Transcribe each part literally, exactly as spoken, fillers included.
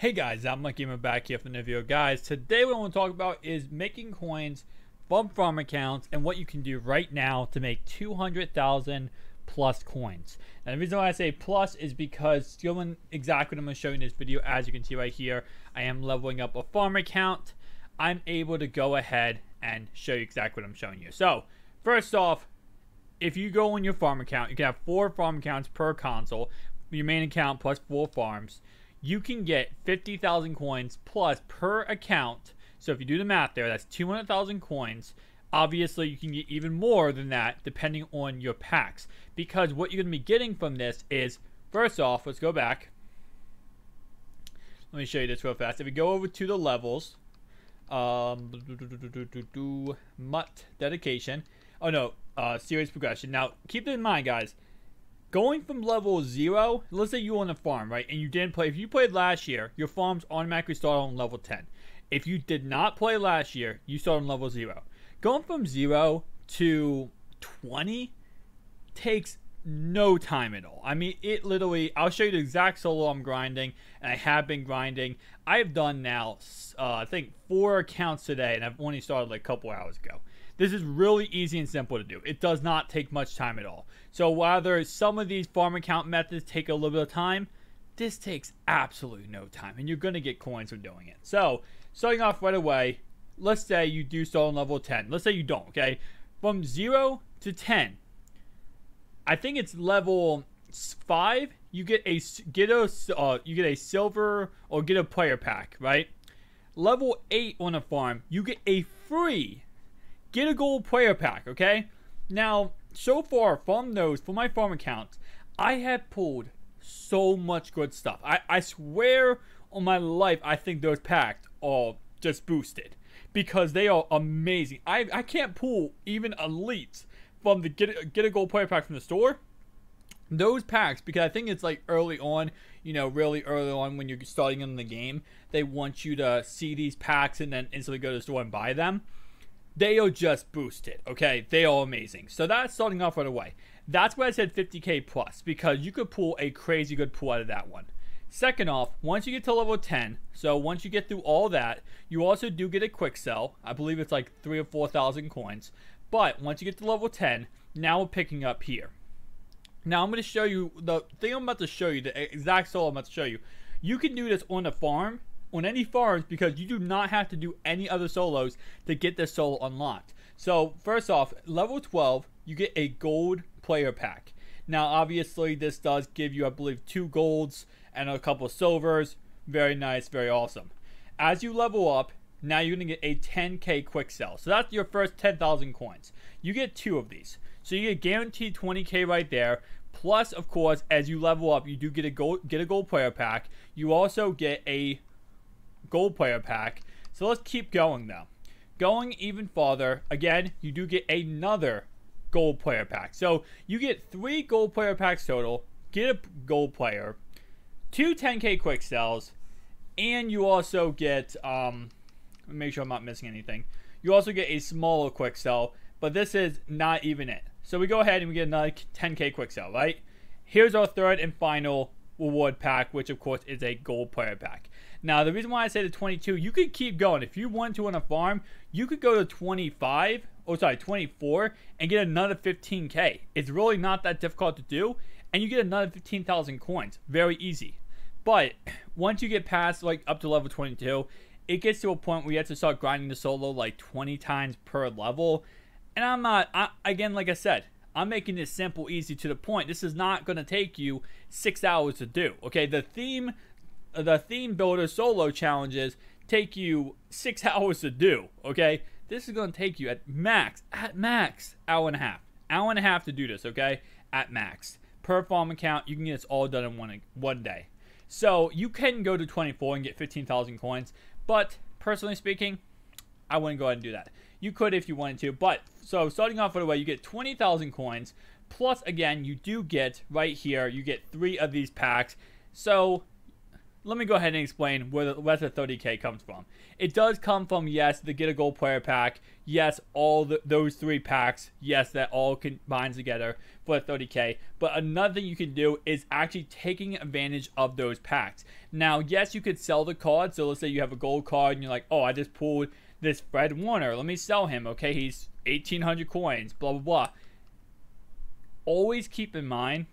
Hey guys, I'm Mike Eamon back here from the video. Guys, today what I want to talk about is making coins from farm accounts and what you can do right now to make two hundred thousand plus coins. And the reason why I say plus is because doing exactly what I'm going to show you in this video, as you can see right here, I am leveling up a farm account. I'm able to go ahead and show you exactly what I'm showing you. So, first off, if you go on your farm account, you can have four farm accounts per console, your main account plus four farms. You can get fifty thousand coins plus per account. So if you do the math there, that's two hundred thousand coins. Obviously, you can get even more than that depending on your packs. Because what you're going to be getting from this is, first off, let's go back. Let me show you this real fast. If we go over to the levels, um, do, do, do, do, do, do, M U T dedication. Oh no, uh, series progression. Now, keep that in mind, guys. Going from level zero, let's say you on a farm, right? And you didn't play, if you played last year, your farms automatically start on level ten. If you did not play last year, you start on level zero. Going from zero to twenty takes no time at all. I mean, it literally, I'll show you the exact solo I'm grinding, and I have been grinding. I have done now, uh, I think, four accounts today, and I've only started like a couple hours ago. This is really easy and simple to do. It does not take much time at all. So whether some of these farm account methods take a little bit of time, this takes absolutely no time, and you're going to get coins from doing it. So starting off right away, let's say you do start on level ten. Let's say you don't, okay? From zero to ten, I think it's level five, you get a, get a, uh, you get a silver or get a player pack, right? Level eight on a farm, you get a free Get a gold player pack, okay? Now, so far from those, for my farm account, I have pulled so much good stuff. I, I swear on my life, I think those packs are just boosted because they are amazing. I, I can't pull even elites from the get a, get a gold player pack from the store. Those packs, because I think it's like early on, you know, really early on when you're starting in the game, they want you to see these packs and then instantly go to the store and buy them. They are just boosted, okay? They are amazing. So that's starting off right away. That's why I said fifty K plus, because you could pull a crazy good pull out of that one. Second off, once you get to level ten, so once you get through all that, you also do get a quick sell. I believe it's like three or four thousand coins. But once you get to level ten, now we're picking up here. Now I'm going to show you the thing I'm about to show you, the exact solo I'm about to show you. You can do this on a farm. On any farms, because you do not have to do any other solos to get this solo unlocked. So first off, level twelve, you get a gold player pack. Now obviously this does give you, I believe, two golds and a couple of silvers. Very nice, very awesome. As you level up, now you're gonna get a ten K quick sell. So that's your first ten thousand coins. You get two of these, so you get guaranteed twenty K right there. Plus, of course, as you level up, you do get a gold, get a gold player pack. You also get a gold player pack. So let's keep going though. Going even farther, again, you do get another gold player pack. So you get three gold player packs total, get a gold player, two ten K quick sells, and you also get, um, let me make sure I'm not missing anything. You also get a smaller quick sell, but this is not even it. So we go ahead and we get another ten K quick sell, right? Here's our third and final reward pack, which of course is a gold player pack. Now the reason why I say the twenty-two, you could keep going. If you want to on a farm, you could go to twenty-five, oh sorry, twenty-four, and get another fifteen K. It's really not that difficult to do, and you get another fifteen thousand coins. Very easy. But once you get past like up to level twenty-two, it gets to a point where you have to start grinding the solo like twenty times per level. And I'm not, I, again, like I said, I'm making this simple, easy to the point. This is not going to take you six hours to do. Okay, the theme, the theme builder solo challenges take you six hours to do. Okay, this is going to take you at max, at max, hour and a half, hour and a half to do this. Okay, at max per farm account, you can get this all done in one one day. So you can go to twenty-four and get fifteen thousand coins, but personally speaking, I wouldn't go ahead and do that. You could if you wanted to, but so starting off right away, you get twenty thousand coins, plus again, you do get right here, you get three of these packs. So let me go ahead and explain where the, where the thirty K comes from. It does come from, yes, the Get a Goal Player Pack. Yes, all the, those three packs. Yes, that all combines together for the thirty K. But another thing you can do is actually taking advantage of those packs. Now, yes, you could sell the card. So let's say you have a gold card and you're like, oh, I just pulled this Fred Warner. Let me sell him. Okay, he's eighteen hundred coins, blah, blah, blah. Always keep in mind,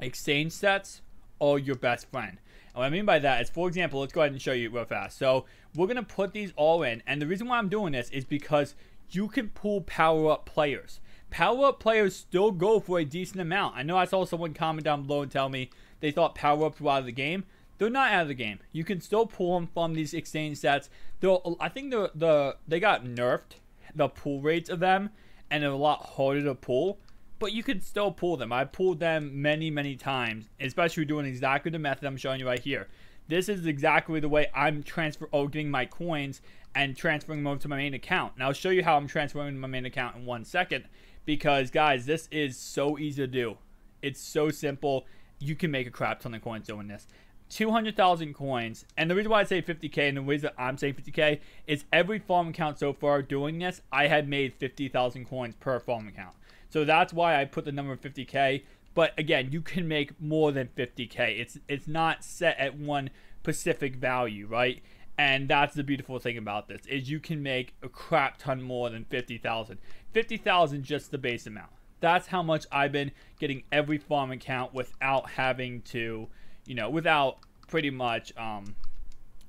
exchange sets are your best friend. And what I mean by that is, for example, let's go ahead and show you real fast. So we're going to put these all in. And the reason why I'm doing this is because you can pull power-up players. Power-up players still go for a decent amount. I know I saw someone comment down below and tell me they thought power-ups were out of the game. They're not out of the game. You can still pull them from these exchange sets. They're, I think the the they got nerfed, the pull rates of them, and they're a lot harder to pull. But you can still pull them. I pulled them many, many times, especially doing exactly the method I'm showing you right here. This is exactly the way I'm transfer oh, getting my coins and transferring them over to my main account. And I'll show you how I'm transferring to my main account in one second. Because, guys, this is so easy to do. It's so simple. You can make a crap ton of coins doing this. two hundred thousand coins. And the reason why I say fifty K and the reason I'm saying fifty K is every farm account so far doing this, I had made fifty thousand coins per farm account. So that's why I put the number fifty K. But again, you can make more than fifty K. It's it's not set at one specific value, right? And that's the beautiful thing about this, is you can make a crap ton more than fifty thousand. fifty thousand just the base amount. That's how much I've been getting every farm account without having to, you know, without pretty much, um,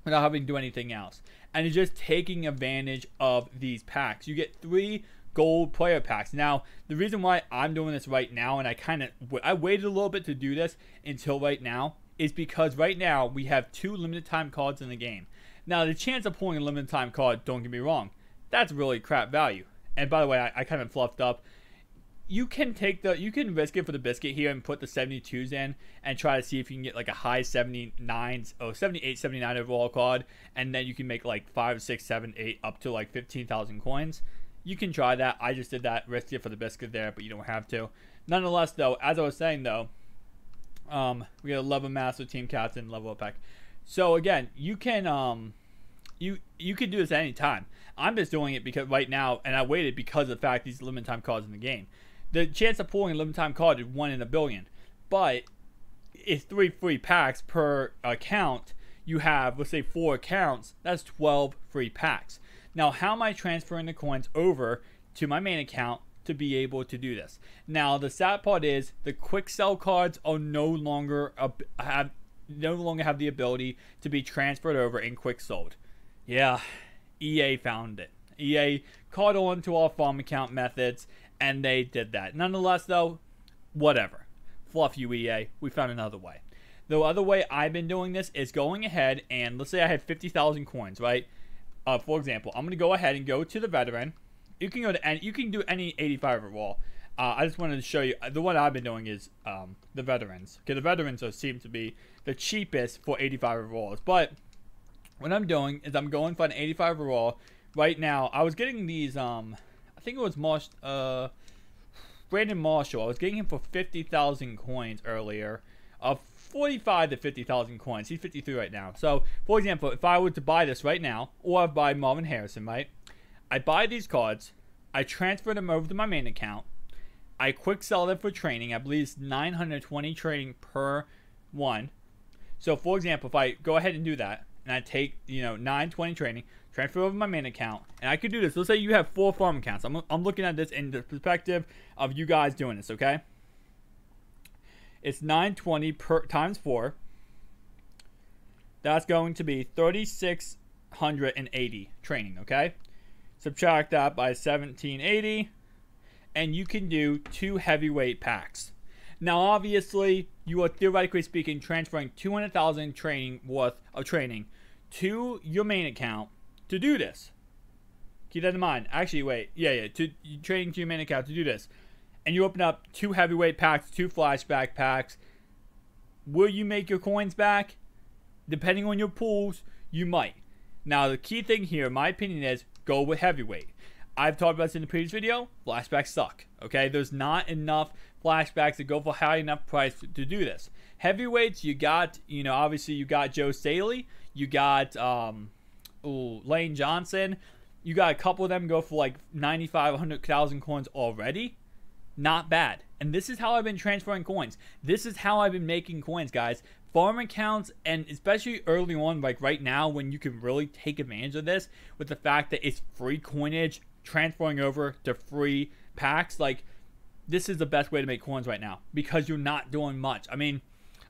without having to do anything else. And it's just taking advantage of these packs. You get three gold player packs. Now, the reason why I'm doing this right now, and I kind of I waited a little bit to do this until right now, is because right now we have two limited time cards in the game. Now, the chance of pulling a limited time card, don't get me wrong, that's really crap value. And by the way, I, I kind of fluffed up. You can take the you can risk it for the biscuit here and put the seventy-twos in and try to see if you can get like a high seventy-nines or seventy-eight, seventy-nine overall card, and then you can make like five, six, seven, eight, up to like fifteen thousand coins. You can try that. I just did that. Risk it for the biscuit there, but you don't have to. Nonetheless, though, as I was saying, though, um, we got a level master, team captain, level up pack. So again, you can um, you you can do this at any time. I'm just doing it because right now, and I waited because of the fact these limited time cards in the game. The chance of pulling a limited time card is one in a billion, but it's three free packs per account. You have, let's say, four accounts. That's twelve free packs. Now, how am I transferring the coins over to my main account to be able to do this? Now, the sad part is the quick sell cards are no longer have no longer have the ability to be transferred over and quick sold. Yeah, E A found it. E A caught on to our farm account methods, and they did that. Nonetheless, though, whatever. Fluff you, E A. We found another way. The other way I've been doing this is going ahead and, let's say I had fifty thousand coins, right? Uh, for example, I'm going to go ahead and go to the veteran. You can go to any, you can do any eighty-five overall. Uh, I just wanted to show you, the one I've been doing is um, the veterans. Okay, the veterans are, seem to be the cheapest for eighty-five overalls. But what I'm doing is I'm going for an eighty-five overall. Right now, I was getting these, um, I think it was Marsh, uh, Brandon Marshall. I was getting him for fifty thousand coins earlier. Uh, forty-five to fifty thousand coins. He's fifty-three right now. So, for example, if I were to buy this right now, or I buy Marvin Harrison, right? I buy these cards. I transfer them over to my main account. I quick sell them for training. I believe it's nine hundred twenty training per one. So, for example, if I go ahead and do that, and I take, you know, nine twenty training, transfer over to my main account, and I could do this. Let's say you have four farm accounts. I'm, I'm looking at this in the perspective of you guys doing this, okay? It's nine twenty per times four. That's going to be three thousand six hundred eighty training, okay? Subtract that by seventeen eighty, and you can do two heavyweight packs. Now, obviously, you are theoretically speaking transferring two hundred thousand training worth of training to your main account to do this. Keep that in mind. Actually, wait. Yeah, yeah. To training to your main account to do this. And you open up two heavyweight packs, two flashback packs. Will you make your coins back? Depending on your pools, you might. Now, the key thing here, in my opinion, is go with heavyweight. I've talked about this in the previous video. Flashbacks suck. Okay, there's not enough flashbacks to go for high enough price to do this. Heavyweights, you got, you know, obviously you got Joe Staley, you got um, ooh, Lane Johnson. You got a couple of them go for like ninety-five, one hundred thousand coins already. Not bad. And this is how I've been transferring coins. This is how I've been making coins, guys. Farm accounts, and especially early on, like right now, when you can really take advantage of this with the fact that it's free coinage transferring over to free packs. Like, this is the best way to make coins right now because you're not doing much. I mean,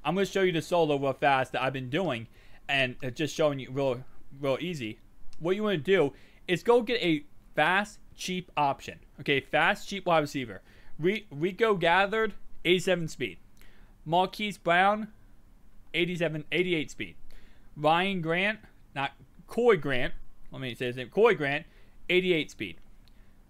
I'm going to show you the solo real fast that I've been doing and just showing you real, real easy. What you want to do is go get a fast, cheap option. Okay, fast, cheap wide receiver. Rico Gafford, eighty-seven speed. Marquise Brown, eighty-seven, eighty-eight speed. Ryan Grant, not Corey Grant. Let me say his name. Corey Grant, eighty-eight speed.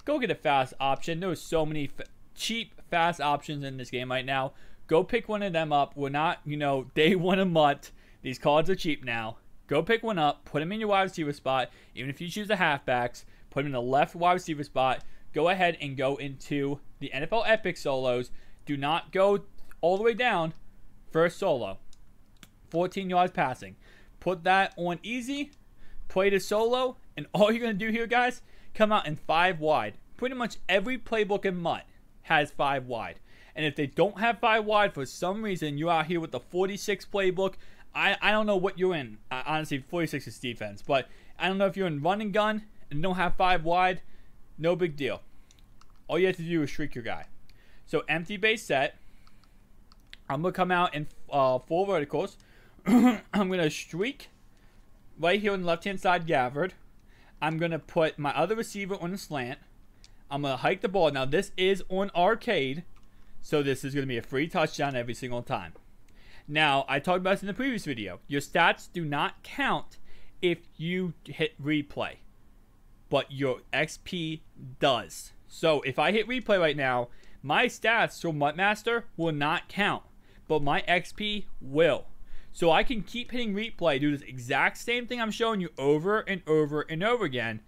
Go get a fast option. There's so many f cheap fast options in this game right now. Go pick one of them up. We're not, you know, day one of M U T. These cards are cheap now. Go pick one up. Put them in your wide receiver spot. Even if you choose the halfbacks, put them in the left wide receiver spot. Go ahead and go into the N F L Epic solos. Do not go all the way down. First solo. fourteen yards passing. Put that on easy. Play the solo. And all you're going to do here, guys, come out in five wide. Pretty much every playbook in M U T has five wide. And if they don't have five wide, for some reason, you're out here with the forty-six playbook. I, I don't know what you're in. I, honestly, forty-six is defense. But I don't know if you're in running gun and don't have five wide. No big deal. All you have to do is shriek your guy. So empty base set. I'm going to come out in uh, four verticals. I'm going to shriek right here on the left-hand side, Gafford. I'm going to put my other receiver on the slant. I'm going to hike the ball. Now, this is on arcade. So this is going to be a free touchdown every single time. Now, I talked about this in the previous video. Your stats do not count if you hit replay. But your X P does. So, if I hit replay right now, my stats from M U T Master will not count. But my X P will. So I can keep hitting replay, do this exact same thing I'm showing you over and over and over again,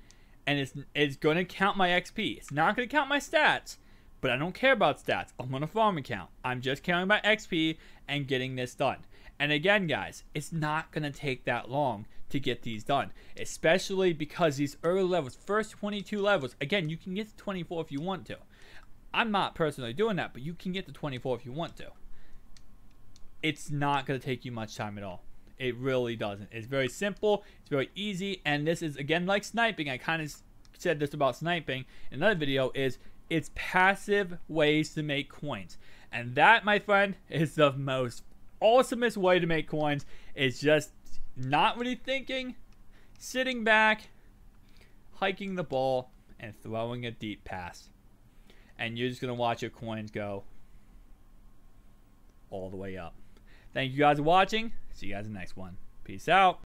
and it's it's going to count my X P. It's not going to count my stats, but I don't care about stats. I'm on a farm account. I'm just counting my X P and getting this done. And again, guys, it's not going to take that long to get these done, especially because these early levels, first twenty-two levels, again, you can get to twenty-four if you want to. I'm not personally doing that, but you can get to twenty-four if you want to. It's not going to take you much time at all. It really doesn't. It's very simple. It's very easy. And this is, again, like sniping. I kind of said this about sniping in another video, is it's passive ways to make coins. And that, my friend, is the most awesomest way to make coins. It's just not really thinking, sitting back, hiking the ball, and throwing a deep pass. And you're just going to watch your coins go all the way up. Thank you guys for watching. See you guys in the next one. Peace out.